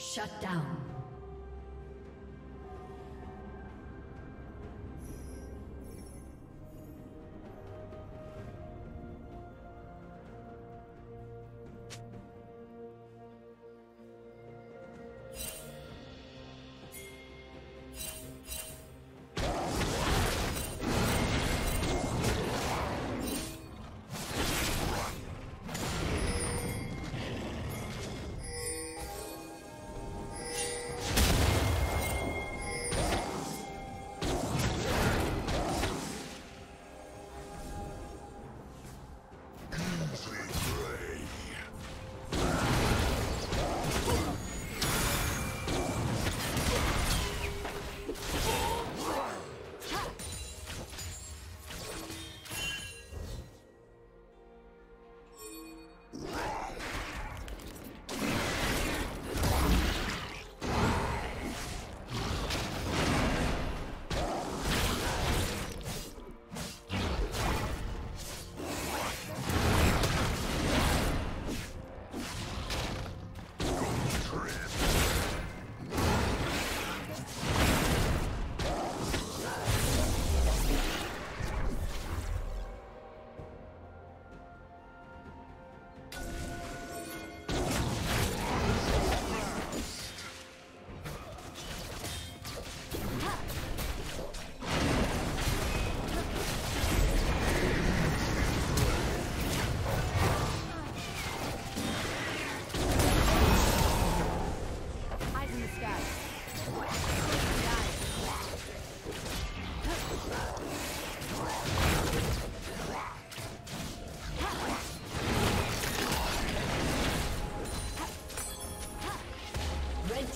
Shut down.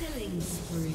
Killing spree.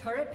Turret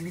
Blue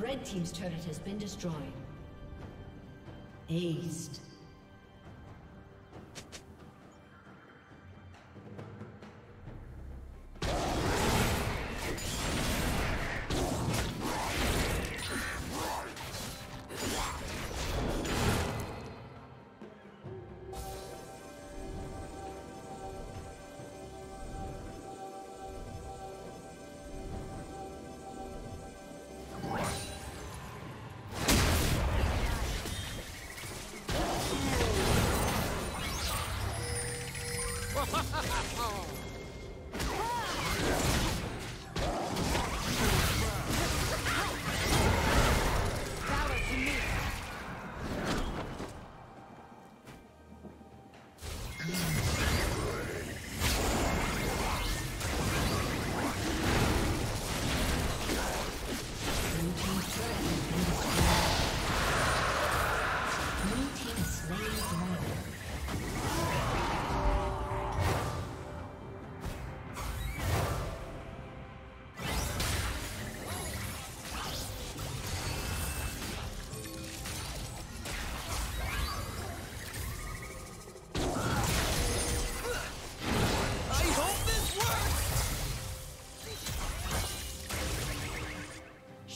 Red team's turret has been destroyed. Aced.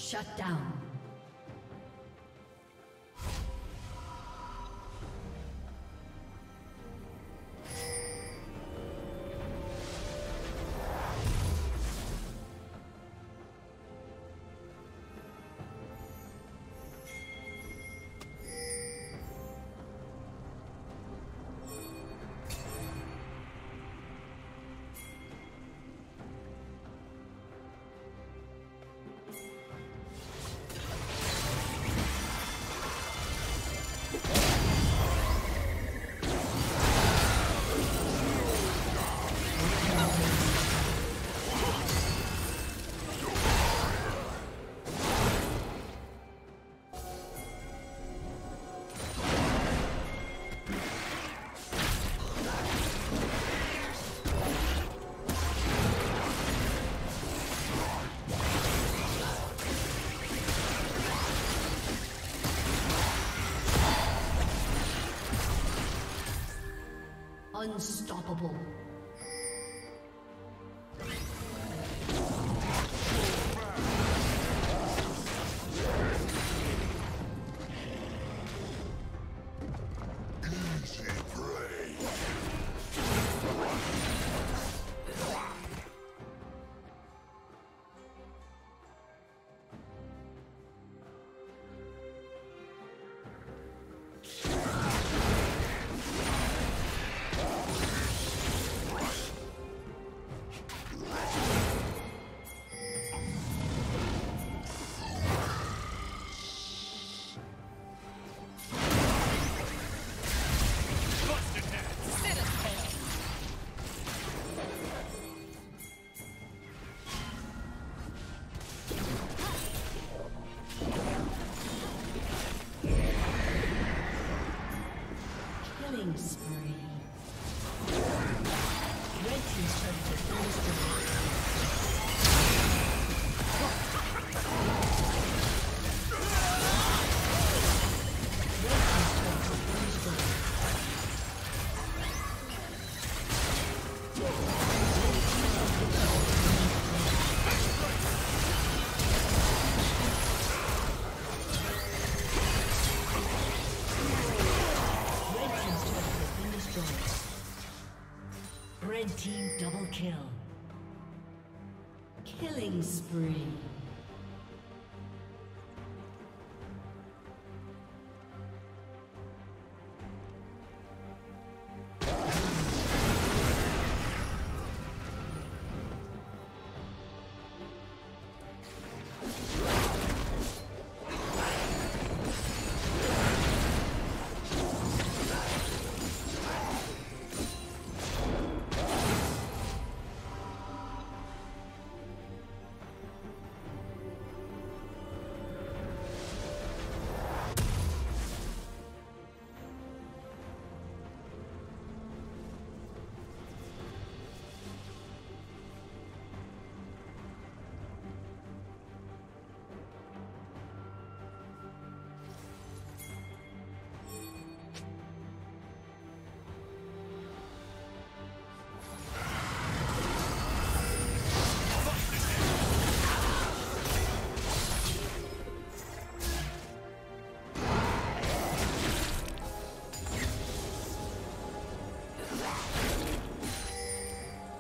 Shut down. Unstoppable. Red team's Red team double kill. Killing spree.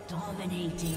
Dominating.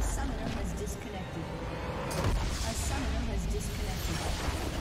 summoner has disconnected.